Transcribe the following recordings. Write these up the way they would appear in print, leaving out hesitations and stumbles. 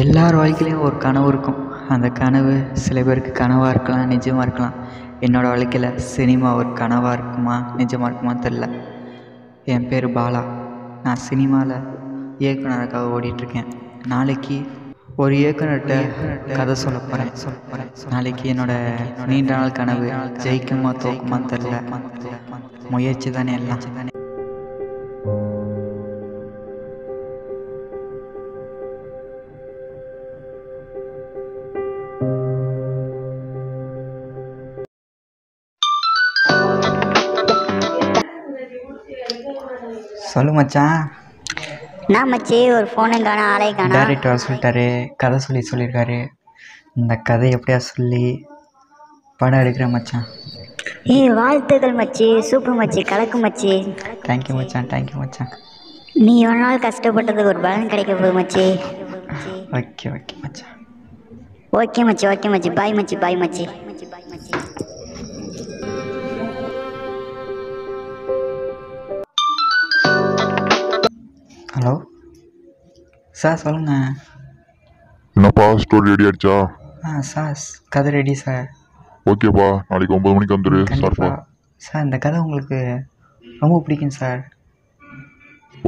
எல்லார் வாழ்க்கையிலையும் ஒரு கனவு இருக்கும். அந்த கனவு சில பேருக்கு கனவாக இருக்கலாம், நிஜமாக இருக்கலாம். என்னோடய வாழ்க்கையில் சினிமா ஒரு கனவாக இருக்குமா நிஜமாக இருக்குமா தெரில. என் பேர் பாலா. நான் சினிமாவில் இயக்குனருக்காக ஓடிட்டுருக்கேன். நாளைக்கு ஒரு இயக்குனர்கிட்ட கதை சொல்ல போகிறேன். நாளைக்கு என்னோடய நீண்ட நாள் கனவு ஜெயிக்குமா தோக்குமா தெரில. முயற்சி தானே எல்லாம். சொல்லு மச்சான். நான் மச்சி ஒரு ஃபோனை காணா ஆளே காணா. டேரக்டர் சொல்லிட்டாரு, கதை சொல்லியிருக்காரு. இந்த கதை எப்படியா சொல்லி படம் எடுக்கிறேன் மச்சான். ஏய் வாழ்த்துக்கள் மச்சி, சூப்பர் மச்சி, கலக்கு மச்சி. தேங்க்யூ மச்சான், தேங்க்யூ மச்சான். நீ ஒரு நாள் கஷ்டப்பட்டதுக்கு ஒரு பலன் கிடைக்க போகுது மச்சி. ஓகே ஓகே மச்சான். ஓகே மச்சி, ஓகே மச்சி. பாய் மச்சி, பாய் மச்சி. ஹலோ சார் சொல்லுங்கள். என்னப்பா ஸ்டோரி ரெடி ஆகிடுச்சா? ஆ சார், கதை ரெடி சார். ஓகேப்பா, நாளைக்கு 9 மணிக்கு வந்துடு சார்ப்பா. சார் இந்த கதை உங்களுக்கு ரொம்ப பிடிக்கும் சார்.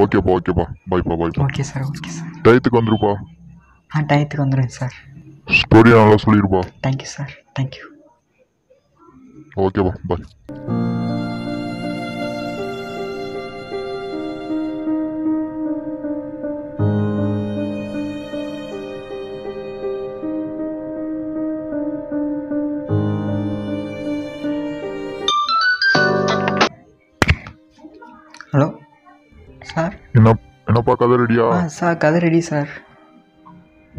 ஓகேப்பா, ஓகேப்பா. பாய்ப்பா, பாய்ப்பா. Okay sir, okay sir. டயத்துக்கு வந்துடுப்பா. ஆ டயத்துக்கு வந்துடுங்க சார். ஸ்டோரியை நல்லா சொல்லிடுப்பா. Thank you sir, thank you. ஓகேப்பா, பாய். Hello sir. என்னப்பா கதை ரெடியா? சார் கதை ரெடி சார்.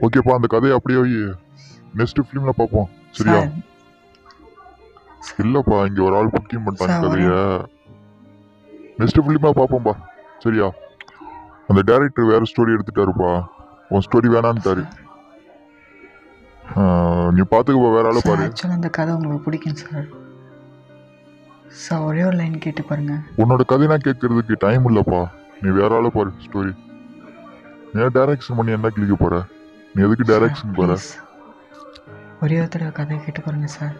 ஓகேப்பா, அந்த கதையை அப்படியே நெக்ஸ்ட் ஃபிலிமில் பார்ப்போம் சரியா? இல்லைப்பா, இங்கே ஒரு ஆள் புக்கிங் பண்ணிட்டாங்க கதையை. நெக்ஸ்ட் ஃபிலிமாக பார்ப்போம்ப்பா சரியா? அந்த டேரக்டர் வேறு ஸ்டோரி எடுத்துட்டாருப்பா. உன் ஸ்டோரி வேணான்ட்டாரு. நீ பார்த்துக்கப்பா, வேற ஆள் பாரு. அந்த கதை உங்களுக்கு பிடிக்கும் சார். சார் ஒரே ஒரு லைன் கேட்டு பாருங்க. உன்னோட கதைனா கேட்கறதுக்கு டைம் இல்லைப்பா. நீ வேற ஆள பாரு ஸ்டோரி. நான் டைரக்ஷன் பண்ணி என்ன கிளிக்க போற? நீ எதுக்கு டைரக்ஷன் போற? ஒரே ஒருத்தர கதை கேட்டு பாருங்க சார்.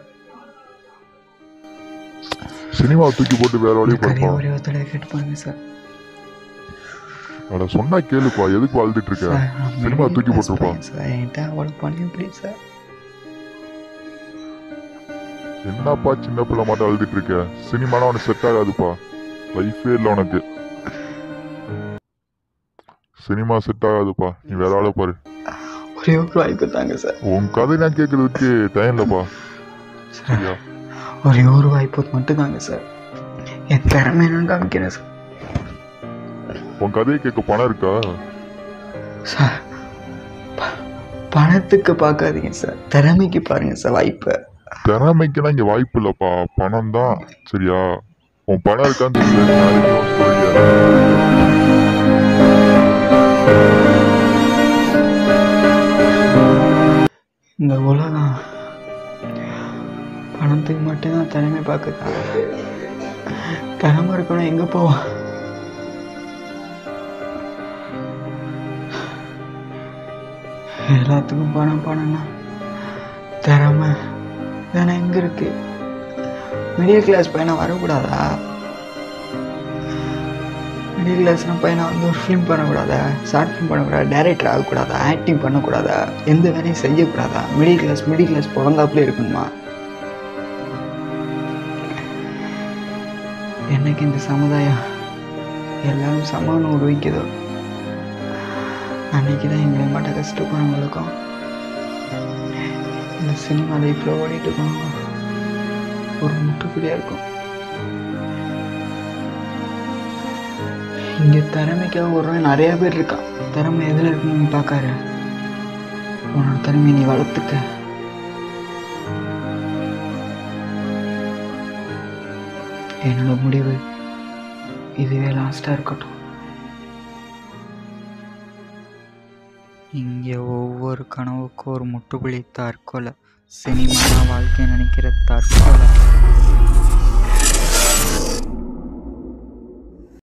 சினிமா தூக்கி போட்டு வேற ஆளே பாருங்க. ஒரே ஒருத்தர கேட்டு பாருங்க சார். அட சொன்னா கேளுப்பா, எதுக்கு வாழ்ந்துட்டு இருக்க? சினிமா தூக்கி போட்டுப்பா சார். ஏன்டா அவள பண்ணி ப்ளீஸ் சார். என்னப்பா சின்ன பிள்ளை மாட்ட அழுதுட்டு இருக்க? சினிமானா உனக்கு செட் ஆகாதுப்பா. லைஃபே இல்லை உனக்கு. சினிமா செட் ஆகாதுப்பா. நீ வேற ஆள பாரு. ஒரே ஒரு வாய்ப்பு தாங்க சார். உன் கதை நான் கேட்கறதுக்கு டைம் இல்லைப்பா சரியா? ஒரே ஒரு வாய்ப்பு மட்டும் தாங்க சார். என் திறமை என்னன்னு காமிக்கிறேன் சார். உன் கதையை கேட்க பணம் இருக்கா சார்? பணத்துக்கு பார்க்காதீங்க சார், திறமைக்கு பாருங்க சார். வாய்ப்பை திறமைக்குன்னா இங்கே வாய்ப்பு இல்லைப்பா, பணம் தான் சரியா? உன் பணம் இருக்கான்னு இந்த உலகம் பணத்துக்கு மட்டும்தான் திறமை பார்க்குது. திறமை இருக்கணும் எங்கே போவோம்? எல்லாத்துக்கும் பணம் பணம்னா திறமை தானே எங்கே இருக்கு? மிடில் கிளாஸ் பையனை வரக்கூடாதா? மிடில் கிளாஸ்னா பையனை வந்து ஒரு ஃபிலிம் பண்ணக்கூடாதா? ஷார்ட் ஃபிலிம் பண்ணக்கூடாது? டைரக்டர் ஆகக்கூடாதா? ஆக்டிங் பண்ணக்கூடாதா? எந்த வேலையும் செய்யக்கூடாதா? மிடில் கிளாஸ் பிறந்தாப்புல இருக்கணுமா? என்னைக்கு இந்த சமுதாயம் எல்லாரும் சமானம் உருவிக்குதோ அன்னைக்கு தான் எங்களை மட்டும் கஷ்டப்படுறவங்களுக்கும் இந்த சினிமா லைஃப்பில் ஓடிட்டு போனாங்க ஒரு முட்டுக்குடியாக இருக்கும். இங்கே திறமைக்காக ஒரு நிறைய பேர் இருக்கான். திறமை எதில் இருக்குன்னு நீ பார்க்காரு. உன்னோட திறமையை நீ வளர்த்துக்க. என்னோட முடிவு இதுவே லாஸ்ட்டாக இருக்கட்டும். இங்கே ஒவ்வொரு கனவுக்கும் ஒரு முட்டுப்புள்ளி. தற்கொலை சினிமானா வாழ்க்கையை நினைக்கிற தற்கொலை.